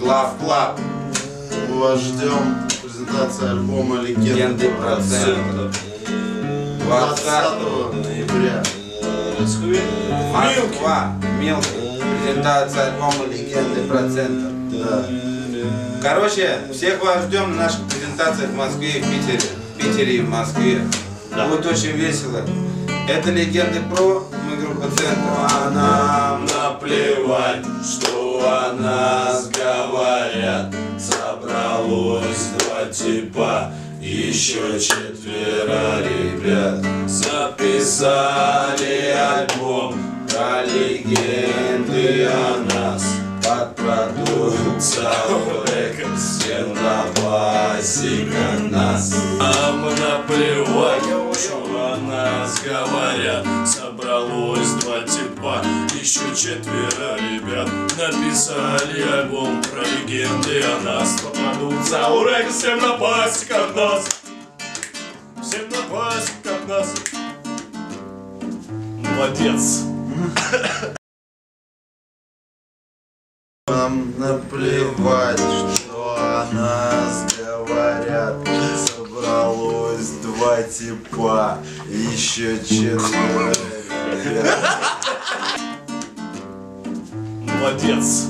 Главклаб. Мы вас ждем. Презентация альбома «Легенды ПРО» 20 ноября. Москва. Милки. Презентация альбома «Легенды ПРО» Центр. Да. Короче, всех вас ждем на наших презентациях в Москве и в Питере. В Питере и в Москве. Да. Будет очень весело. Это «Легенды ПРО». Мы группа Центр. А нам наплевать, что о нас говорят. Собралось два типа, еще четверо ребят. Записали альбом про легенды о нас. Под продукцию рэком всем напасика нас. Нам наплевать, что о нас говорят. Собралось два типа, еще четверо ребят. Написали альбом про легенды о нас. Попадутся у рэка, всем напасть, как нас. Всем напасть, как нас. Молодец. Нам наплевать, что о нас говорят. Собралось два типа, еще четверо ребят. Молодец.